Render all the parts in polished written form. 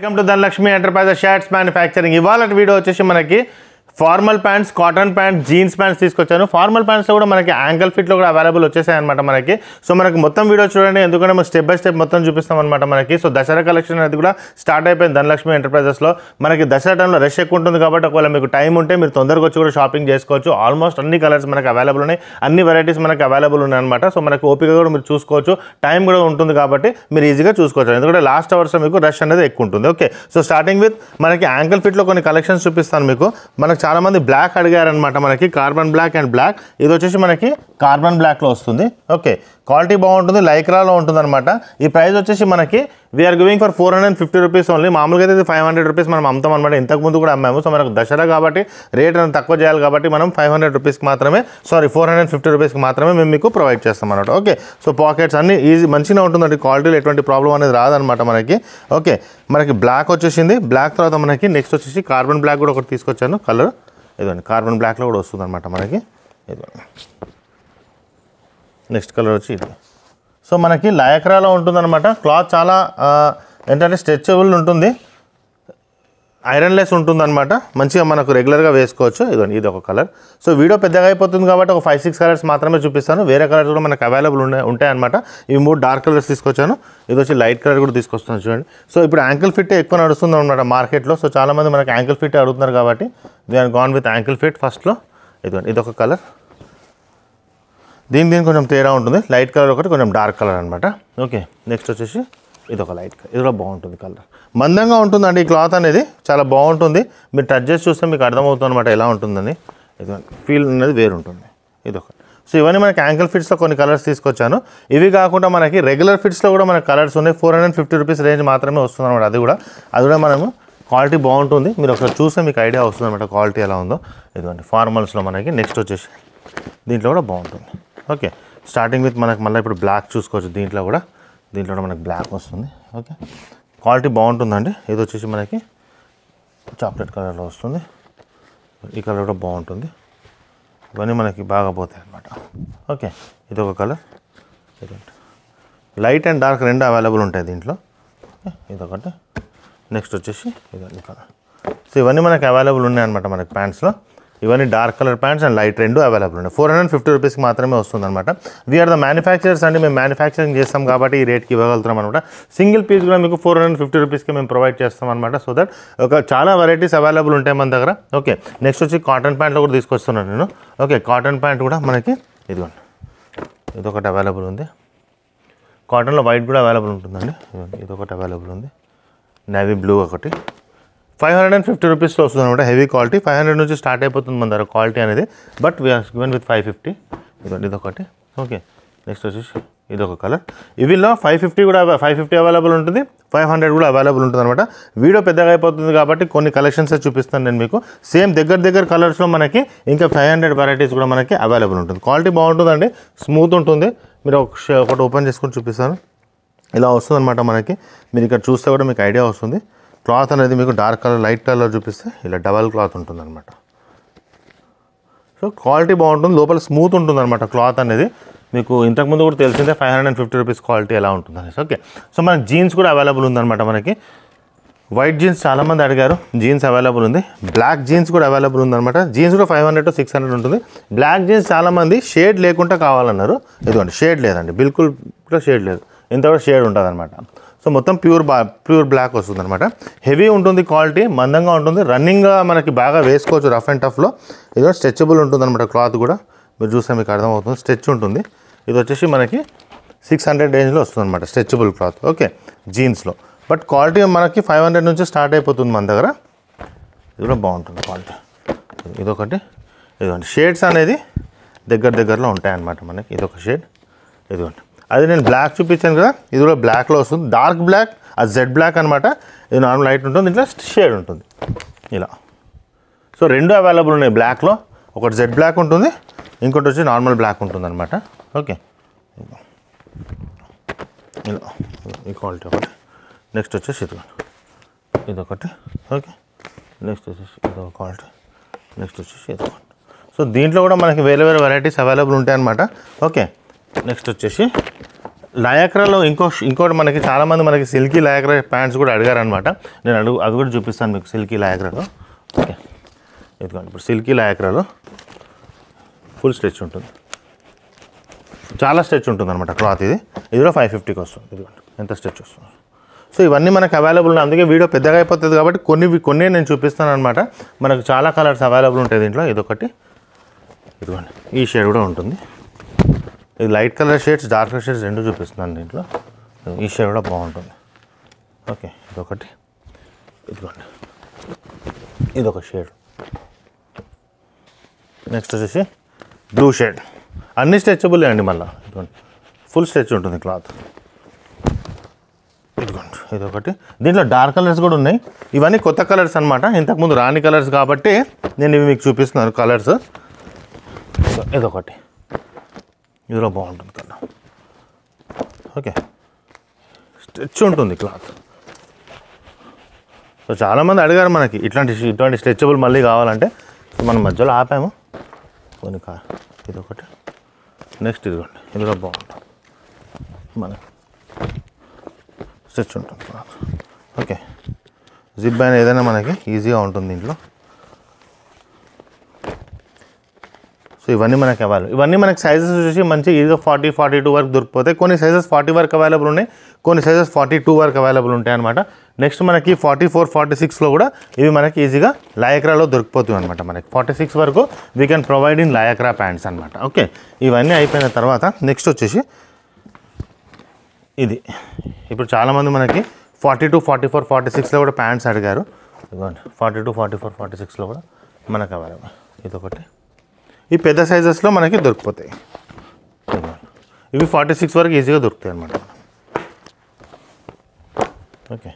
Welcome to Dhanalakshmi enterprises shirts manufacturing. ఇవాళ video వచ్చేసి మనకి formal pants, cotton pants, jeans pants తీసుకొచ్చాను. ఫార్మల్ ప్యాంట్స్లో కూడా మనకి యాంకిల్ ఫిట్లో కూడా అవైలబుల్ వచ్చేసాయి అనమాట మనకి. సో మనకి మొత్తం వీడియో చూడండి, ఎందుకంటే మనం స్టెప్ బై స్టెప్ మొత్తం చూపిస్తాం అనమాట మనకి. సో దసరా కలెక్షన్ అనేది కూడా స్టార్ట్ అయిపోయింది ధనలక్ష్మి ఎంటర్ప్రైజెస్లో. మనకి దసరా టైంలో రష్ ఎక్కువ ఉంటుంది కాబట్టి ఒకవేళ మీకు టైం ఉంటే మీరు తొందరగా వచ్చి కూడా షాపింగ్ చేసుకోవచ్చు. ఆల్మోస్ట్ అన్ని కలర్స్ మనకు అవైలబుల్ ఉన్నాయి, అన్ని వెరైటీస్ మనకు అవైలబుల్ ఉన్నాయి అనమాట. సో మనకి ఓపిక కూడా మీరు చూసుకోవచ్చు, టైం కూడా ఉంటుంది కాబట్టి మీరు ఈజీగా చూసుకోవచ్చు, ఎందుకంటే లాస్ట్ అవర్స్లో మీకు రష్ అనేది ఎక్కువ ఉంటుంది. ఓకే, సో స్టార్టింగ్ విత్ మనకి యాంకిల్ ఫిట్లో కొన్ని కలెక్షన్స్ చూపిస్తాను మీకు. మనకు చాలామంది బ్లాక్ అడిగారనమాట మనకి, కార్బన్ బ్లాక్ అండ్ బ్లాక్. ఇది వచ్చేసి మనకి కార్బన్ బ్లాక్లో వస్తుంది. ఓకే, క్వాలిటీ బాగుంటుంది, లైక్రాలో ఉంటుందన్నమాట. ఈ ప్రైస్ వచ్చేసి మనకి we're giving for 450 rupees only. మామూలుగా అయితే 500 రూపీస్ మనం అమ్ముతాం అనమాట, ఇంతకుముందు కూడా అమ్మాము. సో మనకు దసరా కాబట్టి రేట్ అనేది తక్కువ చేయాలి కాబట్టి మనం 500 రూపీస్కి మాత్రమే, సారీ 450 రూపీస్కి మాత్రమే మేము మీకు ప్రొవైడ్ చేస్తాం అనమాట. ఓకే, సో పాకెట్స్ అన్ని ఈజీ మంచిగా ఉంటుందండి, క్వాలిటీలో ఎటువంటి ప్రాబ్లం అనేది రాదనమాట మనకి. ఓకే, మనకి బ్లాక్ వచ్చేసింది. బ్లాక్ తర్వాత మనకి నెక్స్ట్ వచ్చేసి కార్బన్ బ్లాక్ కూడా ఒకటి తీసుకొచ్చాను కలర్. ఇదండి కార్బన్ బ్లాక్లో కూడా వస్తుంది అనమాట మనకి. ఇదండి నెక్స్ట్ కలర్ వచ్చి ఇది. సో మనకి లయక్రాలో ఉంటుందన్నమాట. క్లాత్ చాలా ఏంటంటే స్ట్రెచబుల్ ఉంటుంది, ఐరన్లెస్ ఉంటుందన్నమాట. మంచిగా మనకు రెగ్యులర్గా వేసుకోవచ్చు. ఇదండి ఇది ఒక కలర్. సో వీడియో పెద్దగా అయిపోతుంది కాబట్టి ఒక 5-6 కలర్స్ మాత్రమే చూపిస్తాను, వేరే కలర్స్ కూడా మనకు అవైలబుల్ ఉంటాయి అనమాట. ఇవి 3 డార్క్ కలర్స్ తీసుకొచ్చాను, ఇది వచ్చి లైట్ కలర్ కూడా తీసుకొస్తాను చూడండి. సో ఇప్పుడు యాంకిల్ ఫిట్ ఎక్కువ నడుస్తుంది అనమాట మార్కెట్లో. సో చాలామంది మనకు యాంకిల్ ఫిట్ అడుగుతున్నారు కాబట్టి we're gone with ankle fit ఫస్ట్లో. ఇదండి ఇదొక కలర్. దీని కొంచెం తేడా ఉంటుంది, లైట్ కలర్ ఒకటి, కొంచెం డార్క్ కలర్ అనమాట. ఓకే, నెక్స్ట్ వచ్చేసి ఇదొక లైట్ కలర్. ఇది కూడా బాగుంటుంది కలర్, మందంగా ఉంటుందండి. ఈ క్లాత్ అనేది చాలా బాగుంటుంది, మీరు టచ్ చేసి చూస్తే మీకు అర్థమవుతుంది అనమాట ఎలా ఉంటుందని. ఇది ఫీల్ అనేది వేరుంటుంది. ఇదొక. సో ఇవన్నీ మనకి యాంకిల్ ఫిట్స్లో కొన్ని కలర్స్ తీసుకొచ్చాను. ఇవి కాకుండా మనకి రెగ్యులర్ ఫిట్స్లో కూడా మనకి కలర్స్ ఉన్నాయి. 450 రూపీస్ రేంజ్ మాత్రమే వస్తుంది అనమాట. అది కూడా మనము క్వాలిటీ బాగుంటుంది, మీరు ఒకసారి చూస్తే మీకు ఐడియా వస్తుంది అనమాట క్వాలిటీ ఎలా ఉందో. ఇదిగోండి ఫార్మల్స్లో మనకి. నెక్స్ట్ వచ్చేసి దీంట్లో కూడా బాగుంటుంది. ఓకే, స్టార్టింగ్ విత్ మనకు మళ్ళీ ఇప్పుడు బ్లాక్ చూసుకోవచ్చు. దీంట్లో కూడా మనకు బ్లాక్ వస్తుంది. ఓకే, క్వాలిటీ బాగుంటుందండి. ఇది వచ్చేసి మనకి చాక్లెట్ కలర్లో వస్తుంది. ఈ కలర్ కూడా బాగుంటుంది. ఇవన్నీ మనకి బాగా పోతాయి అనమాట. ఓకే, ఇది ఒక colour. Light and dark 2 available ఉంటాయి దీంట్లో. ఓకే, ఇదొకటి. నెక్స్ట్ వచ్చేసి ఇదండి కలర్. సో ఇవన్నీ మనకి అవైలబుల్ ఉన్నాయన్నమాట మనకి ప్యాంట్స్లో. ఇవన్నీ dark colour pants and light 2 available ఉన్నాయి. 450 రూపీస్కి మాత్రమే వస్తుంది అనమాట. వీఆర్ ద మ్యానుఫ్యాక్చరర్స్ అండి, మేము మ్యానుఫ్యాక్చరింగ్ చేస్తాం కాబట్టి ఈ రేట్కి ఇవ్వగలుగుతాం అనమాట. సింగిల్ పీస్ కూడా మీకు 450 రూపీస్కి మేము ప్రొవైడ్ చేస్తాం అనమాట. సో దట్ ఒక చాలా వెరైటీస్ అవైలబుల్ ఉంటాయి మన దగ్గర. ఓకే, నెక్స్ట్ వచ్చి కాటన్ ప్యాంట్లో కూడా తీసుకొస్తున్నాను నేను. ఓకే, కాటన్ ప్యాంట్ కూడా మనకి ఇదిగోండి ఇదొకటి అవైలబుల్ ఉంది. కాటన్లో వైట్ కూడా అవైలబుల్ ఉంటుందండి. ఇదొకటి అవైలబుల్ ఉంది, నేవీ బ్లూ ఒకటి. 550 రూపీస్లో వస్తుంది అనమాట. హెవీ క్వాలిటీ 500 నుంచి స్టార్ట్ అయిపోతుంది మన దగ్గర క్వాలిటీ అనేది, బట్ వీఆర్ గివెన్ విత్ 550. ఇదొకటి. ఓకే, నెక్స్ట్ వచ్చేసి ఇదొక కలర్. ఇవిలో 550 కూడా 550 అవైలబుల్ ఉంటుంది, 500 కూడా అవైలబుల్ ఉంటుంది అనమాట. వీడియో పెద్దగా అయిపోతుంది కాబట్టి కొన్ని కలెక్షన్సే చూపిస్తాను నేను మీకు. సేమ్ దగ్గర కలర్స్లో మనకి ఇంకా 500 వెరైటీస్ కూడా మనకి అవైలబుల్ ఉంటుంది. క్వాలిటీ బాగుంటుందండి, స్మూత్ ఉంటుంది. మీరు ఒకటి ఓపెన్ చేసుకొని చూపిస్తాను. ఇలా వస్తుంది అనమాట మనకి. మీరు ఇక్కడ చూస్తే కూడా మీకు ఐడియా వస్తుంది. క్లాత్ అనేది మీకు డార్క్ కలర్, లైట్ కలర్ చూపిస్తే ఇలా డబల్ క్లాత్ ఉంటుందన్నమాట. సో క్వాలిటీ బాగుంటుంది, లోపల స్మూత్ ఉంటుందన్నమాట క్లాత్ అనేది. మీకు ఇంతకుముందు కూడా తెలిసిందే 550 రూపీస్ క్వాలిటీ ఎలా ఉంటుందనేసి. ఓకే, సో మనకి జీన్స్ కూడా అవైలబుల్ ఉందన్నమాట మనకి. వైట్ జీన్స్ చాలామంది అడిగారు, జీన్స్ అవైలబుల్ ఉంది. బ్లాక్ జీన్స్ కూడా అవైలబుల్ ఉందన్నమాట. జీన్స్ కూడా 500 to 600 ఉంటుంది. బ్లాక్ జీన్స్ చాలామంది షేడ్ లేకుండా కావాలన్నారు. ఇదిగోండి షేడ్ లేదండి, బిల్కుల్ కూడా షేడ్ లేదు, ఇంత కూడా షేడ్ ఉంటుంది అనమాట. సో మొత్తం ప్యూర్ బ్లాక్ వస్తుంది అనమాట. హెవీ ఉంటుంది, క్వాలిటీ మందంగా ఉంటుంది, రన్నింగ్గా మనకి బాగా వేసుకోవచ్చు రఫ్ అండ్ టఫ్లో. ఇది స్ట్రెచబుల్ ఉంటుంది అనమాట క్లాత్ కూడా, మీరు చూస్తే మీకు అర్థమవుతుంది స్ట్రెచ్ ఉంటుంది. ఇది వచ్చేసి మనకి 600 రేంజ్లో వస్తుంది అనమాట స్ట్రెచబుల్ క్లాత్. ఓకే, జీన్స్లో బట్ క్వాలిటీ మనకి 500 నుంచి స్టార్ట్ అయిపోతుంది మన దగ్గర. ఇది కూడా బాగుంటుంది క్వాలిటీ. ఇదొకటి. ఇదిగోండి షేడ్స్ అనేది దగ్గరలో ఉంటాయన్నమాట మనకి. ఇదొక షేడ్. ఇదిగోండి అది నేను బ్లాక్ చూపించాను కదా, ఇది కూడా బ్లాక్లో వస్తుంది. డార్క్ బ్లాక్, అది జెడ్ బ్లాక్ అనమాట. ఇది నార్మల్ లైట్ ఉంటుంది, ఇట్లా షేడ్ ఉంటుంది ఇలా. సో 2 అవైలబుల్ ఉన్నాయి బ్లాక్లో. ఒకటి జెడ్ బ్లాక్ ఉంటుంది, ఇంకోటి వచ్చి నార్మల్ బ్లాక్ ఉంటుంది అనమాట. ఓకే, ఇలా ఈ క్వాలిటీ ఒకటి. నెక్స్ట్ వచ్చేసి ఇదొకటి. ఓకే, నెక్స్ట్ వచ్చేసి ఇదొక క్వాలిటీ. నెక్స్ట్ వచ్చేసి ఇదొకటి. సో దీంట్లో కూడా మనకి వేరే వెరైటీస్ అవైలబుల్ ఉంటాయన్నమాట. ఓకే, నెక్స్ట్ వచ్చేసి లయాక్రాలో ఇంకోటి మనకి చాలామంది మనకి సిల్కీ లయాక్రా ప్యాంట్స్ కూడా అడిగారనమాట. నేను అవి కూడా చూపిస్తాను మీకు సిల్కీ లయాక్రాలో. ఓకే, ఎందుకంటే ఇప్పుడు సిల్కీ లయాక్రాలో ఫుల్ స్ట్రెచ్ ఉంటుంది, చాలా స్ట్రెచ్ ఉంటుంది అనమాట క్లాత్. ఇది ఇది కూడా 550కి వస్తుంది. ఎందుకంటే ఎంత స్ట్రెచ్ వస్తుంది. సో ఇవన్నీ మనకు అవైలబుల్ ఉన్నాయి, అందుకే వీడియో పెద్దగా అయిపోతుంది కాబట్టి కొన్ని నేను చూపిస్తాను అనమాట. మనకు చాలా కలర్స్ అవైలబుల్ ఉంటాయి దీంట్లో. ఇదొకటి, ఇదిగోండి ఈ షేడ్ కూడా ఉంటుంది. ఇది light colour shades, dark colour shades రెండు చూపిస్తున్నాను దీంట్లో. ఈ షేడ్ కూడా బాగుంటుంది. ఓకే, ఇదొకటి, ఇదిగోండి ఇదొక షేడ్. నెక్స్ట్ వచ్చేసి బ్లూ షేడ్. అన్ని స్ట్రెచబుల్ అండి, మళ్ళీ ఇదిగోండి ఫుల్ స్ట్రెచ్ ఉంటుంది క్లాత్. ఇదిగోండి ఇదొకటి. దీంట్లో డార్క్ కలర్స్ కూడా ఉన్నాయి. ఇవన్నీ కొత్త కలర్స్ అనమాట, ఇంతకుముందు రాని కలర్స్ కాబట్టి నేను ఇవి మీకు చూపిస్తున్నాను కలర్స్. ఇదొకటి, ఇదిలో బాగుంటుంది కదా. ఓకే, స్ట్రెచ్ ఉంటుంది క్లాత్. సో చాలామంది అడిగారు మనకి ఇట్లాంటి స్ట్రెచబుల్ మళ్ళీ కావాలంటే, మనం మధ్యలో ఆపాము కొన్ని. ఇదొకటి, నెక్స్ట్ ఇదిగోండి ఇదిలో బాగుంటుంది, మనకి స్ట్రెచ్ ఉంటుంది క్లాత్. ఓకే, జిప్ అయినా ఏదైనా మనకి ఈజీగా ఉంటుంది దీంట్లో. సో ఇవన్నీ మనకు అవైలబుల్. ఇవన్నీ మనకు సైజెస్ వచ్చేసి మంచి ఈజీగా 40-42 వరకు దొరికిపోతాయి. కొన్ని సైజెస్ 40 వరకు అవైలబుల్ ఉన్నాయి, కొన్ని సైజెస్ 42 వరకు అవైలబుల్ ఉంటాయి అనమాట. నెక్స్ట్ మనకి 44-46లో కూడా ఇవి మనకి ఈజీగా లయాక్రాలో దొరికిపోతాయి అనమాట. మనకి 46 వరకు we can provide in Lycra pants అనమాట. ఓకే, ఇవన్నీ అయిపోయిన తర్వాత నెక్స్ట్ వచ్చేసి ఇది. ఇప్పుడు చాలామంది మనకి 42-44-46లో కూడా ప్యాంట్స్ అడిగారు. ఇదిగోండి 42-44-46లో కూడా మనకు అవైలబుల్. ఇదొకటి, ఈ పెద్ద సైజెస్లో మనకి దొరికిపోతాయి. ఇవి 46 వరకు ఈజీగా దొరుకుతాయి అన్నమాట. ఓకే,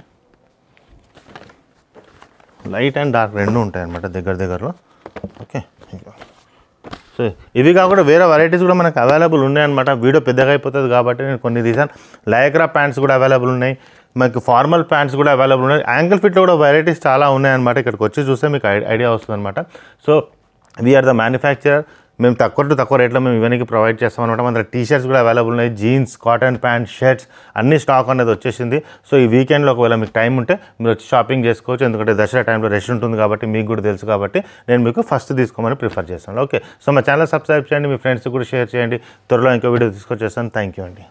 లైట్ అండ్ డార్క్ రెండు ఉంటాయి అన్నమాట దగ్గరలో. ఓకే, సో ఇవి కాకుండా వేరే వెరైటీస్ కూడా మనకు అవైలబుల్ ఉన్నాయన్నమాట. వీడియో పెద్దగా అయిపోతుంది కాబట్టి నేను కొన్ని తీసాను. లయాక్రా ప్యాంట్స్ కూడా అవైలబుల్ ఉన్నాయి, మనకి ఫార్మల్ ప్యాంట్స్ కూడా అవైలబుల్ ఉన్నాయి. యాంకిల్ ఫిట్లో కూడా వెరైటీస్ చాలా ఉన్నాయన్నమాట. ఇక్కడికి వచ్చి చూస్తే మీకు ఐడియా వస్తుంది అనమాట. So we're the manufacturer. మేము తక్కువ రేట్లో మేము ఇవన్నీ ప్రొవైడ్ చేస్తాం అనమాట. మన టీ షర్ట్స్ కూడా అవైలబుల్ ఉన్నాయి, జీన్స్, కాటన్ ప్యాంట్, షర్ట్స్ అన్ని స్టాక్ అనేది వచ్చేసింది. సో ఈ వీకెండ్లో ఒకవేళ మీకు టైం ఉంటే మీరు వచ్చి షాపింగ్ చేసుకోవచ్చు. ఎందుకంటే దసరా టైంలో రష్ ఉంటుంది కాబట్టి, మీకు కూడా తెలుసు కాబట్టి నేను మీకు ఫస్ట్ తీసుకోమని ప్రిఫర్ చేస్తాను. ఓకే, సో మా ఛానల్ సబ్స్క్రైబ్ చేయండి, మీ ఫ్రెండ్స్కి కూడా షేర్ చేయండి. త్వరలో ఇంకో వీడియో తీసుకొచ్చేస్తాను. థ్యాంక్ యూ అండి.